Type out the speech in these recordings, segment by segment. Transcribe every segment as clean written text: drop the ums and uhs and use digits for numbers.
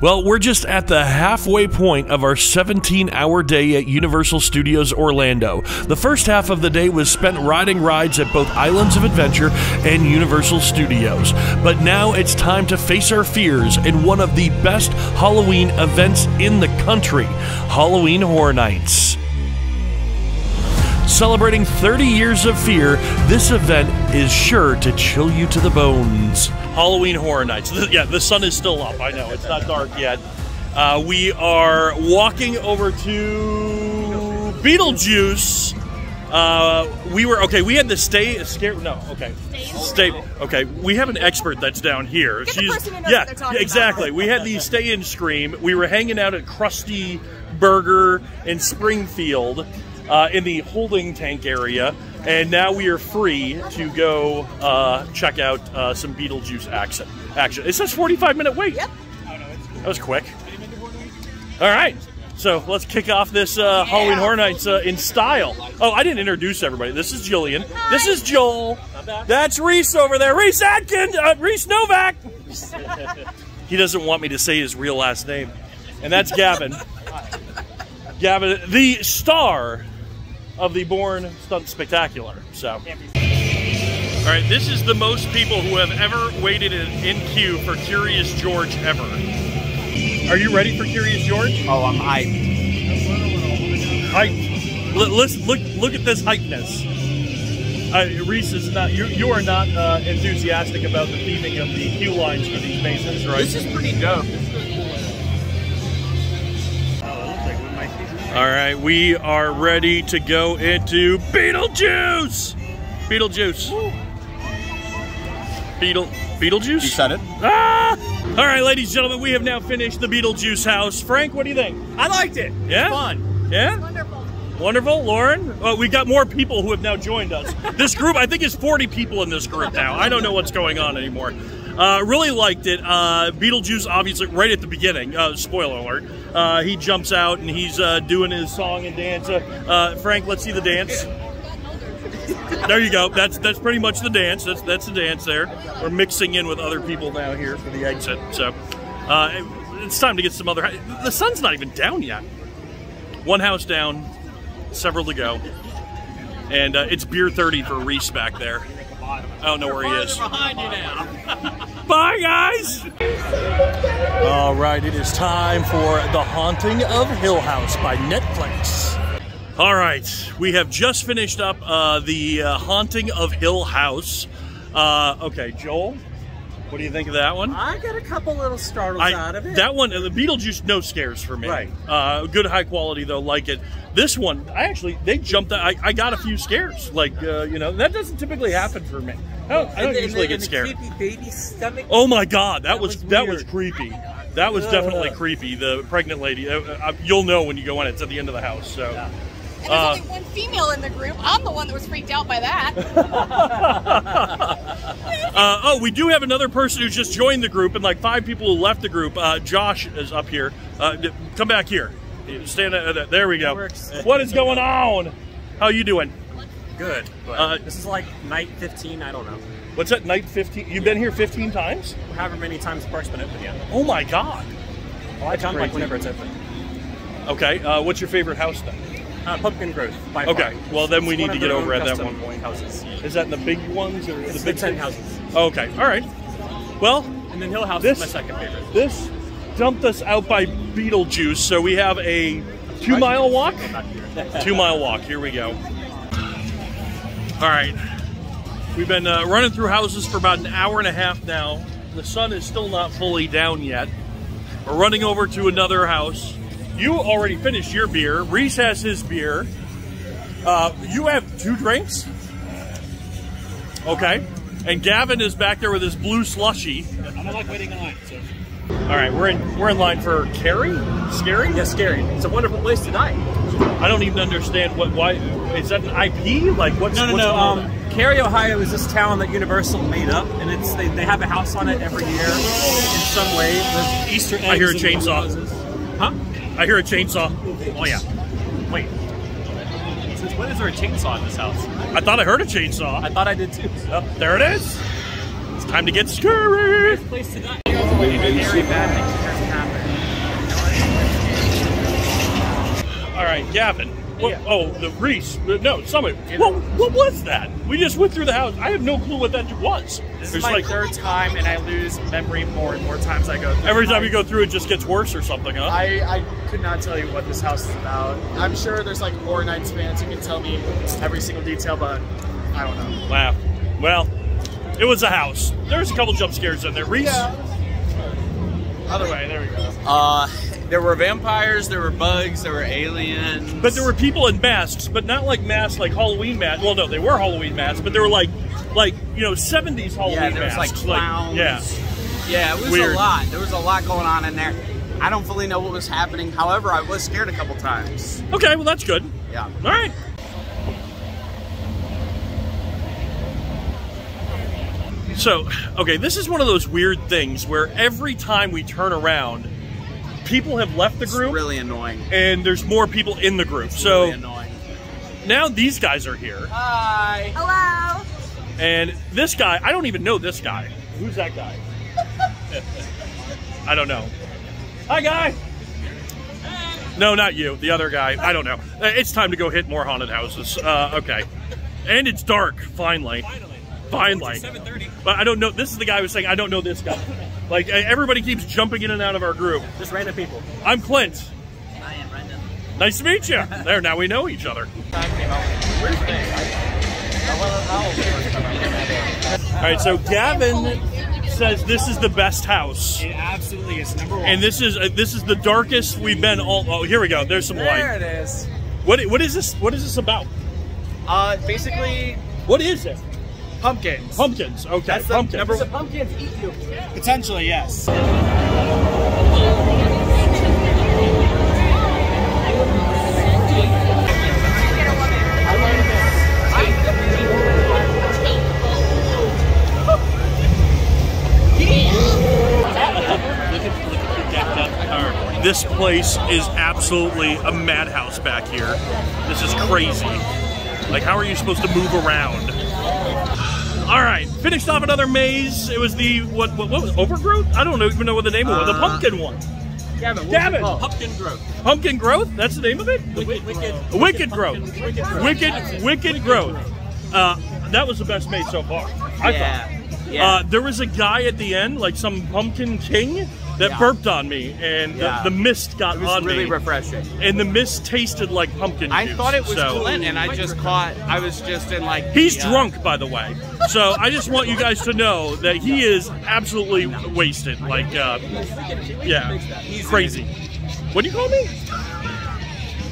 Well, we're just at the halfway point of our 17-hour day at Universal Studios Orlando. The first half of the day was spent riding rides at both Islands of Adventure and Universal Studios. But now it's time to face our fears in one of the best Halloween events in the country, Halloween Horror Nights. Celebrating 30 years of fear, this event is sure to chill you to the bones. Halloween Horror Nights. Yeah, the sun is still up. I know, it's not dark yet. We are walking over to Beetlejuice. We had to stay. We have an expert that's down here. She's the person who knows what they're talking about. We had the stay and scream. We were hanging out at Krusty Burger in Springfield. In the holding tank area, and now we are free to go check out some Beetlejuice action. It says 45-minute wait. Yep. That was quick. All right, so let's kick off this Halloween Horror Nights in style. Oh, I didn't introduce everybody. This is Jillian. Hi. This is Joel. That's Reese over there. Reese Atkins. Reese Novak. He doesn't want me to say his real last name. And that's Gavin. Gavin, the star of the Bourne Stunt Spectacular. So, all right, this is the most people who have ever waited in queue for Curious George ever. Are you ready for Curious George? Oh, I'm hyped. Hyped. Look at this hypeness. Reese is not. You are not enthusiastic about the theming of the queue lines for these mazes, right? This is pretty dope. All right, we are ready to go into Beetlejuice! Beetlejuice. Beetlejuice? You said it. Ah! All right, ladies and gentlemen, we have now finished the Beetlejuice house. Frank, what do you think? I liked it. Yeah? It was fun. Yeah? Wonderful. Wonderful, Lauren? Well, we got more people who have now joined us. This group, I think, is 40 people in this group now. I don't know what's going on anymore. Really liked it. Beetlejuice, obviously, right at the beginning. Spoiler alert. He jumps out and he's doing his song and dance. Frank, let's see the dance. There you go. That's pretty much the dance. That's the dance there. We're mixing in with other people now here for the exit. So it's time to get some other. The sun's not even down yet. One house down, several to go, and it's beer 30 for Reese back there. I don't know where he is. Behind you now. Bye, guys! All right, it is time for The Haunting of Hill House by Netflix. All right, we have just finished up The Haunting of Hill House. Okay, Joel, what do you think of that one? I got a couple little startles out of it. That one, the Beetlejuice, no scares for me. Right. Good high quality, though, like it. This one, they jumped out. I got a few scares. Like, that doesn't typically happen for me. I don't usually get scared. Creepy baby stomach. Oh my God, that was creepy. That was definitely creepy. The pregnant lady. You'll know when you go in. It's at the end of the house. So. Yeah. And there's only one female in the group. I'm the one that was freaked out by that. We do have another person who just joined the group, and like 5 people who left the group. Josh is up here. Come back here. Stand there. We go. What is going on? How you doing? Good. But this is like night 15. I don't know. What's that? Night 15. You've been here 15 times? However many times the park's been open yet. Oh my God. Well, I come like whenever it's open. Okay. What's your favorite house then? Pumpkin Grove. Okay. Far. Well, then we need to get over at that one. Houses. Is that in the big ones or it's the big 10 houses? Oh, okay. All right. Well. And then Hill House is my second favorite. This dumped us out by Beetlejuice, so we have a 2-mile walk. 2-mile walk. Here we go. All right. We've been running through houses for about an hour and a half now. The sun is still not fully down yet. We're running over to another house. You already finished your beer. Reese has his beer. You have 2 drinks? Okay. And Gavin is back there with his blue slushy. I don't like waiting in line, so. All right, we're in line for Cary? Scary? Yes, Cary. It's a wonderful place to dine. I don't even understand why is that an IP? Like what's Cary, Ohio is this town that Universal made up, and it's they have a house on it every year in some way. There's Easter eggs. I hear a chainsaw. Huh? I hear a chainsaw. Oh, yeah. Wait. Since when is there a chainsaw in this house? I thought I heard a chainsaw. I thought I did, too. Oh, there it is. It's time to get scary. This place to die. Very bad things just happened. All right, Gavin. What, yeah. Oh, the Reese. No, somebody. What was that? We just went through the house. I have no clue what that was. This is my third time, and I lose memory more and more times I go through. Every time you go through, it just gets worse or something, huh? I could not tell you what this house is about. I'm sure there's like Horror Nights fans who can tell me every single detail, but I don't know. Wow. Well, it was a house. There's a couple jump scares in there. Reese? Yeah. Other way, there we go. There were vampires, there were bugs, there were aliens. But there were people in masks, but not like masks, like Halloween masks. Well, no, they were Halloween masks, but they were like you know, 70s Halloween masks. Yeah, there was like clowns. Yeah, it was weird. A lot. There was a lot going on in there. I don't fully know what was happening. However, I was scared a couple times. Okay, well, that's good. Yeah. All right. So, okay, this is one of those weird things where every time we turn around, people have left the group. It's really annoying. And there's more people in the group. It's so really annoying. Now these guys are here. Hi. Hello. And this guy, I don't even know this guy. Who's that guy? I don't know. Hi, guy. Hey. No, not you. The other guy. I don't know. It's time to go hit more haunted houses. Okay. And it's dark, finally. Finally. It's 7:30. But I don't know. This is the guy who was saying, I don't know this guy. Like, everybody keeps jumping in and out of our group. Just random people. I'm Clint. And I am Brendan. Nice to meet you. There, now we know each other. All right, so Gavin says this is the best house. It absolutely is, #1. And this is the darkest we've been all, oh, here we go. There's some light. There it is. What is this about? Basically. What is it? Pumpkins. Pumpkins, okay. That's the pumpkins. So pumpkins eat you. Potentially, yes. This place is absolutely a madhouse back here. This is crazy. Like, how are you supposed to move around? All right, finished off another maze. It was the, what was it? Overgrowth? I don't even know what the name of it was. The pumpkin one. Gavin. Pumpkin Growth. Pumpkin Growth? That's the name of it? Wicked Growth. That was the best maze so far, I thought. Yeah. There was a guy at the end, like some pumpkin king, that burped on me, and the mist got on me. It was really refreshing. And the mist tasted like pumpkin juice. I thought it was Clint, and I was just in like... He's drunk, by the way. So I just want you guys to know that he is absolutely wasted. Like, yeah, crazy. What do you call me?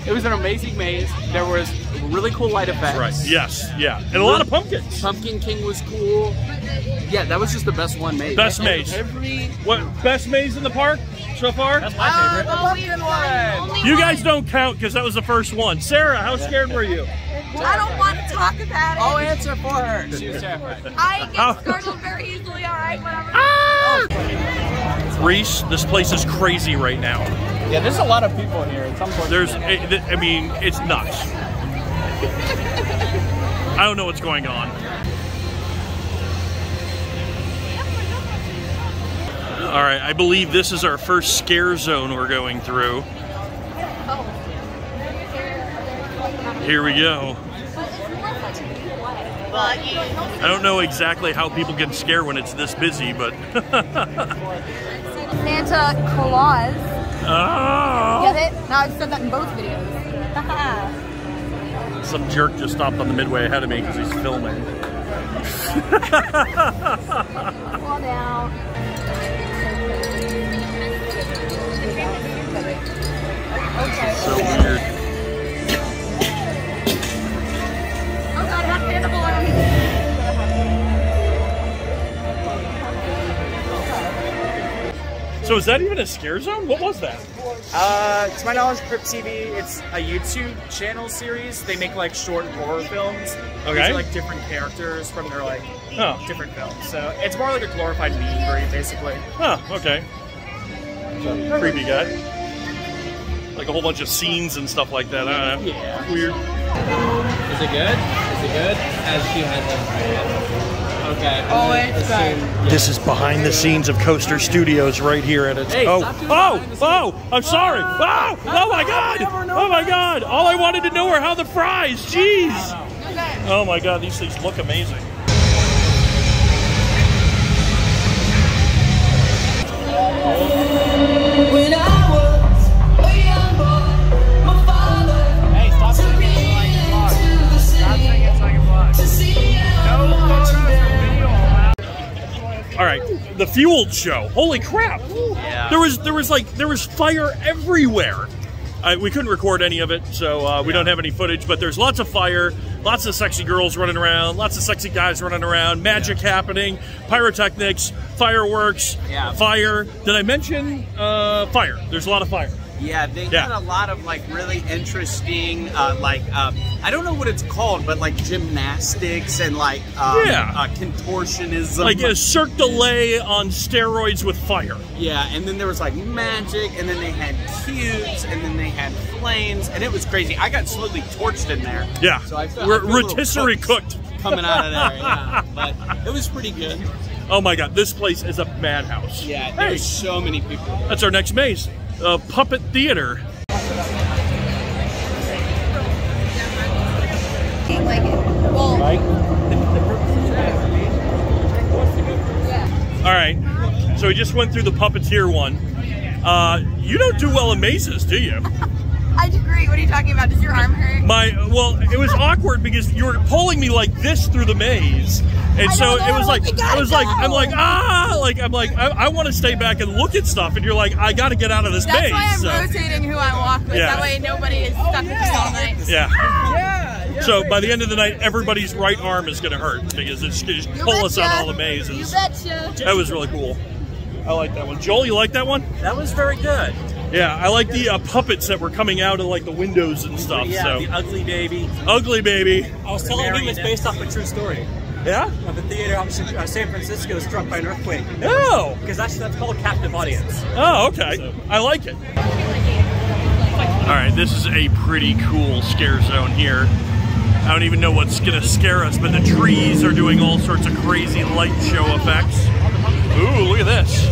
It was an amazing maze. There was really cool light effects. Right, yes, yeah. And a lot of pumpkins. Pumpkin King was cool. Yeah, that was just the best one maze. Best maze. Best maze in the park so far? That's my favorite. The pumpkin one. You guys don't count because that was the first one. Sarah, how scared were you? I don't want to talk about it. I'll answer for her. She was terrified. I get startled very easily, all right? Whatever. Ah! Reese, this place is crazy right now. Yeah, there's a lot of people here. At some point there's, I mean, it's nuts. I don't know what's going on. All right, I believe this is our first scare zone we're going through. Here we go. I don't know exactly how people get scared when it's this busy, but... Santa Claus. Oh! Get it? No, I've said that in both videos. Some jerk just stopped on the midway ahead of me because he's filming. Fall down. Okay. So weird. Oh God, I have to hit the alarm. So is that even a scare zone? What was that? To my knowledge, Crypt TV, it's a YouTube channel series. They make like short horror films. Okay. These are like different characters from their like different films. So it's more like a glorified meme breed, basically. Oh, okay. So, creepy guy. Like a whole bunch of scenes and stuff like that. I don't know. Yeah. Weird. Is it good? As she has it. Okay. Oh, it's right. This is behind the scenes of Coaster Studios right here at its... Hey, I'm sorry. Oh, oh my God. Oh my God. All I wanted to know were how the fries. Jeez. Oh my God. These things look amazing. When I was a young boy, my father took me into the city to see how much. All right, the Fueled show. Holy crap! Yeah. There was fire everywhere. We couldn't record any of it, so we don't have any footage. But there's lots of fire, lots of sexy girls running around, lots of sexy guys running around, magic happening, pyrotechnics, fireworks, fire. Did I mention fire? There's a lot of fire. Yeah, they got a lot of like really interesting, I don't know what it's called, but like gymnastics and like contortionism. Like a Cirque du Soleil on steroids with fire. Yeah, and then there was like magic, and then they had cubes, and then they had flames, and it was crazy. I got slowly torched in there. Yeah, so I felt rotisserie cooked. Coming out of there, yeah, but it was pretty good. Oh my God, this place is a madhouse. Yeah, there's so many people. That's our next maze. Puppet Theater. Alright, so we just went through the Puppeteer one. You don't do well in mazes, do you? I do great. What are you talking about? Does your arm hurt? Well, it was awkward because you were pulling me like this through the maze. And so it was like, I want to stay back and look at stuff. And you're like, I got to get out of this maze. That's why I'm rotating who I walk with. Yeah. That way nobody is stuck with us all night. Yeah. So by the end of the night, everybody's right arm is going to hurt because it's going to pull us out of all the mazes. You betcha. That was really cool. I like that one. Joel, you like that one? That was very good. Yeah, I like the puppets that were coming out of like the windows and stuff. Yeah, so. The Ugly Baby. Ugly Baby. I was telling him it's based off a true story. Yeah? Of the theater opposite San Francisco struck by an earthquake. Oh! Because that's called Captive Audience. Oh, okay. So. I like it. Alright, this is a pretty cool scare zone here. I don't even know what's going to scare us, but the trees are doing all sorts of crazy light show effects. Ooh, look at this.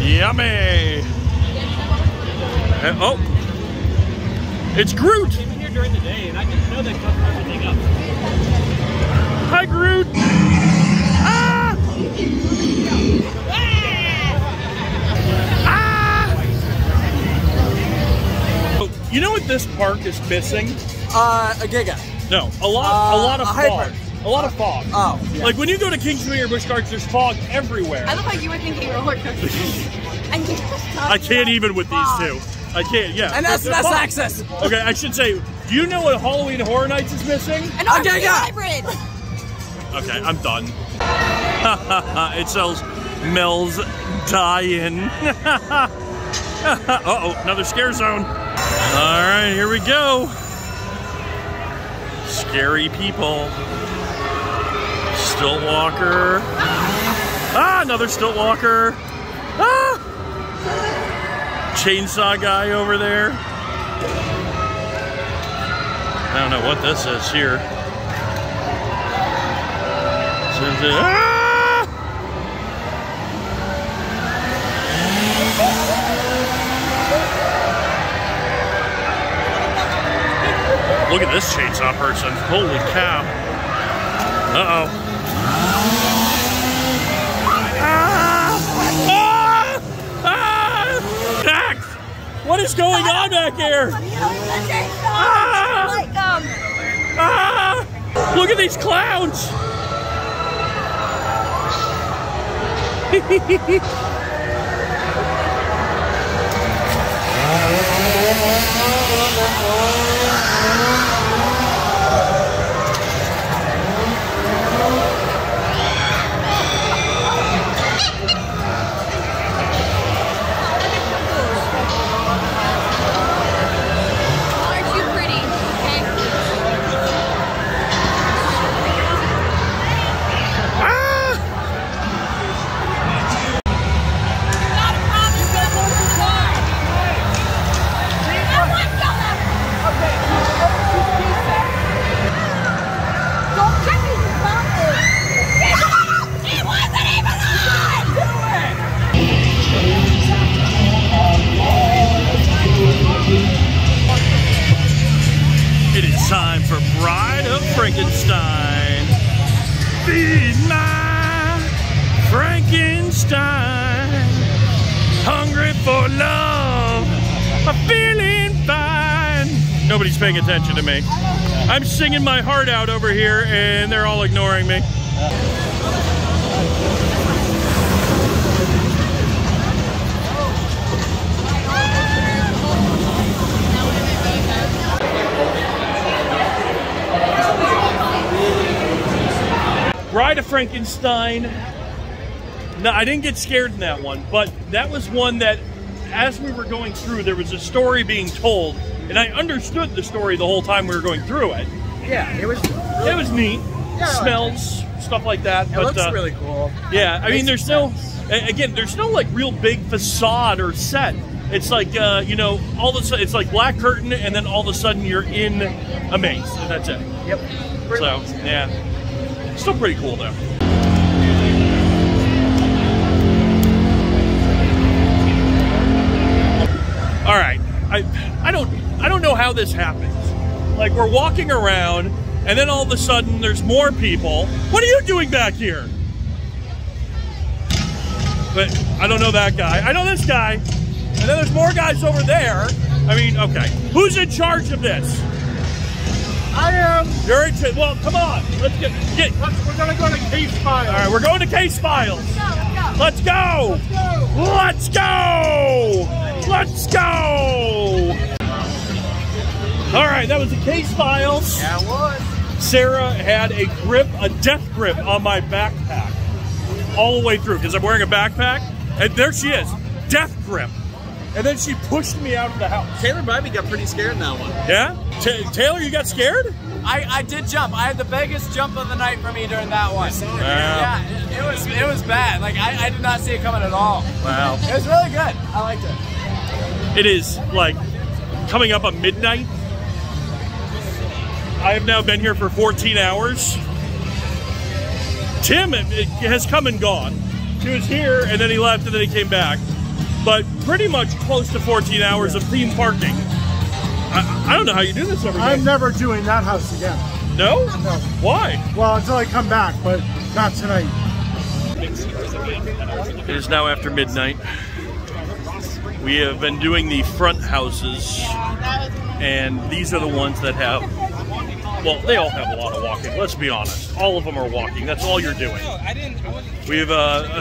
Yummy! Oh, it's Groot! I've been here during the day, and I didn't know they covered everything up. Hi, Groot! Ah! Ah! Ah! You know what this park is missing? A giga. No, a lot of fog. A lot of fog. Oh, yeah. Like when you go to Kings Dominion or Busch Gardens, there's fog everywhere. I look like you were thinking roller coasters. I can't even with these two. I can't, yeah. And that's access. Okay, I should say, do you know what Halloween Horror Nights is missing? An okay, hybrid. Okay, I'm done. It sells Mel's dying. Uh-oh, another scare zone. All right, here we go. Scary people. Stilt walker. Ah, another stilt walker. Ah! Chainsaw guy over there. I don't know what this is here. Ah! Look at this chainsaw person. Holy cow. Uh-oh. What is going on back here? Ah! Look at these clowns! for love. I'm feeling fine. Nobody's paying attention to me. I'm singing my heart out over here and they're all ignoring me. Bride of Frankenstein. No, I didn't get scared in that one, but that was one that as we were going through, there was a story being told, and I understood the story the whole time we were going through it. Yeah, it was really cool. Neat. Yeah, smells, stuff like that. It looks really cool. Yeah, I mean, there's no like real big facade or set. It's like, you know, all of a sudden, it's like black curtain, and then all of a sudden you're in a maze, and that's it. Yep. So, yeah. Still pretty cool though. All right, I don't know how this happens. Like we're walking around and then all of a sudden there's more people. What are you doing back here? But I don't know that guy. I know this guy. And then there's more guys over there. I mean, okay. Who's in charge of this? I am. You're in charge. Well, come on. Let's we're gonna go to Case Files. All right, we're going to Case Files. Let's go. Let's go. Let's go. Let's go. All right, that was the Case Files. Yeah, it was. Sarah had a grip, a death grip on my backpack all the way through because I'm wearing a backpack. And there she is, death grip. And then she pushed me out of the house. Taylor Bobby got pretty scared in that one. Yeah? Taylor, you got scared? I did jump. I had the biggest jump of the night for me during that one. Wow. Yeah, it was bad. Like, I did not see it coming at all. Wow. It was really good. I liked it. It is, like, coming up on midnight. I have now been here for 14 hours. Tim has come and gone. He was here, and then he left, and then he came back. But pretty much close to 14 hours of theme parking. I don't know how you do this every day. I'm never doing that house again. No? No. Why? Well, until I come back, but not tonight. It is now after midnight. We have been doing the front houses, and these are the ones that have, well, they all have a lot of walking. Let's be honest. All of them are walking. That's all you're doing. We've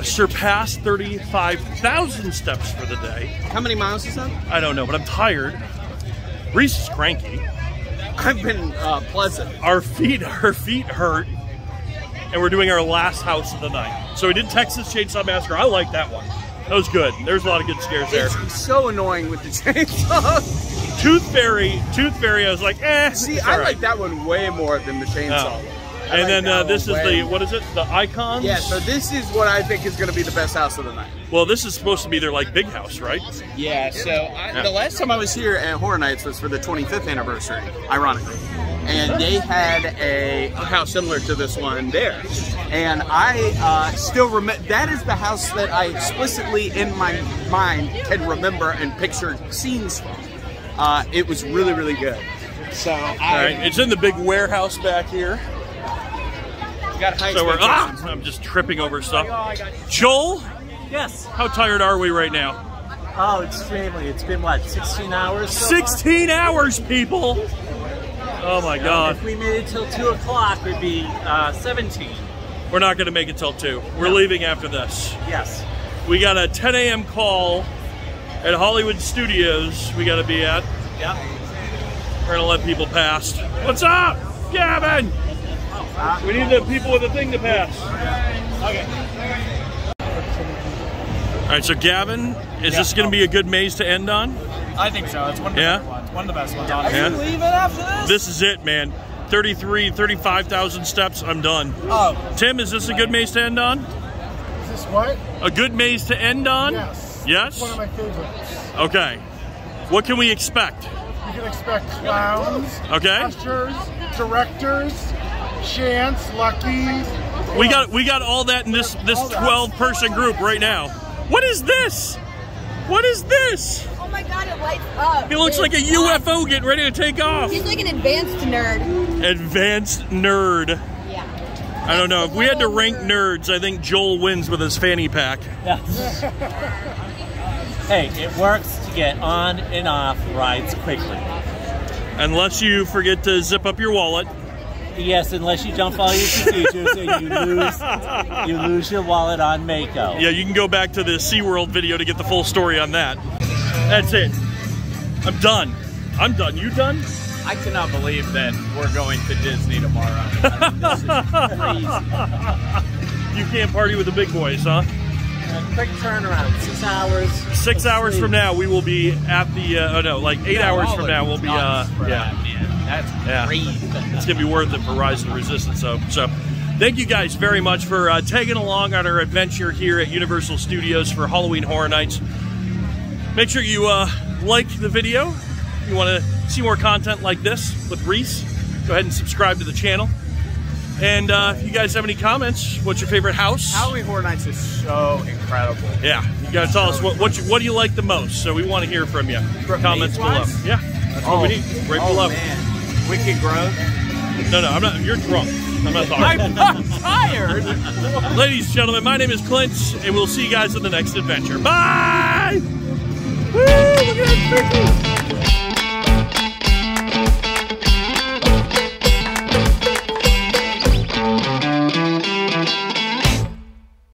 surpassed 35,000 steps for the day. How many miles is that? I don't know, but I'm tired. Reese is cranky. I've been pleasant. Her feet hurt, and we're doing our last house of the night. So we did Texas Chainsaw Massacre. I like that one. That was good. There's a lot of good scares there. It's so annoying with the chainsaw. Tooth Fairy. I was like, eh. See, I like that one way more than the chainsaw. Oh. And like then this is the, what is it? The Icons? Yeah, so this is what I think is going to be the best house of the night. Well, this is supposed to be their, like, big house, right? Yeah, so the last time I was here at Horror Nights was for the 25th anniversary, ironically. And they had a house similar to this one there. And I still remember, that is the house that I explicitly in my mind can remember and picture scenes from. It was really, really good. So it's in the big warehouse back here. So we're, I'm just tripping over stuff. Joel? Yes. How tired are we right now? Oh, extremely. It's been what, 16 hours? So 16 hours, people! Oh my God. If we made it till 2 o'clock, we'd be 17. We're not going to make it till 2. We're leaving after this. Yes. We got a 10 a.m. call at Hollywood Studios we got to be at. Yeah. We're going to let people pass. What's up, Gavin? We need the people with the thing to pass. Okay. All right, so Gavin, is this going to be a good maze to end on? I think so. It's one of the best ones. One of the best ones, honestly. Are you leaving after this? This is it, man. 35,000 steps, I'm done. Oh. Tim, is this a good maze to end on? Is this what? A good maze to end on? Yes. Yes? It's one of my favorites. Okay. What can we expect? You can expect clowns, gestures, directors, Chance, Lucky. We got all that in this 12-person group right now. What is this? What is this? Oh my God, it lights up. He looks like a UFO getting ready to take off. He's like an advanced nerd. Advanced nerd. Yeah. I don't know. If we had to rank nerds, I think Joel wins with his fanny pack. Yeah. hey, it works to get on and off rides quickly. Unless you forget to zip up your wallet. Yes, unless you jump all your procedures and you lose your wallet on Mako. Yeah, you can go back to the SeaWorld video to get the full story on that. That's it. I'm done. I'm done. You done? I cannot believe that we're going to Disney tomorrow. I mean, this is crazy. You can't party with the big boys, huh? A quick turnaround, 6 hours. 6 hours from now, we will be at the, oh no, like 8 hours from now, we'll be, That's crazy. It's going to be worth it for Rise of the Resistance. So thank you guys very much for tagging along on our adventure here at Universal Studios for Halloween Horror Nights. Make sure you like the video. If you want to see more content like this with Reese, go ahead and subscribe to the channel. And if you guys have any comments, what's your favorite house? Halloween Horror Nights is so incredible. Yeah. You got to tell us what do you like the most. So we want to hear from you. Comments below. Yeah. That's what we need. Right below. Man. Wicked Growth? No, no, I'm not. You're drunk. I'm not tired. I'm tired. Ladies and gentlemen, my name is Clint, and we'll see you guys in the next adventure. Bye! Woo! Look at that picture.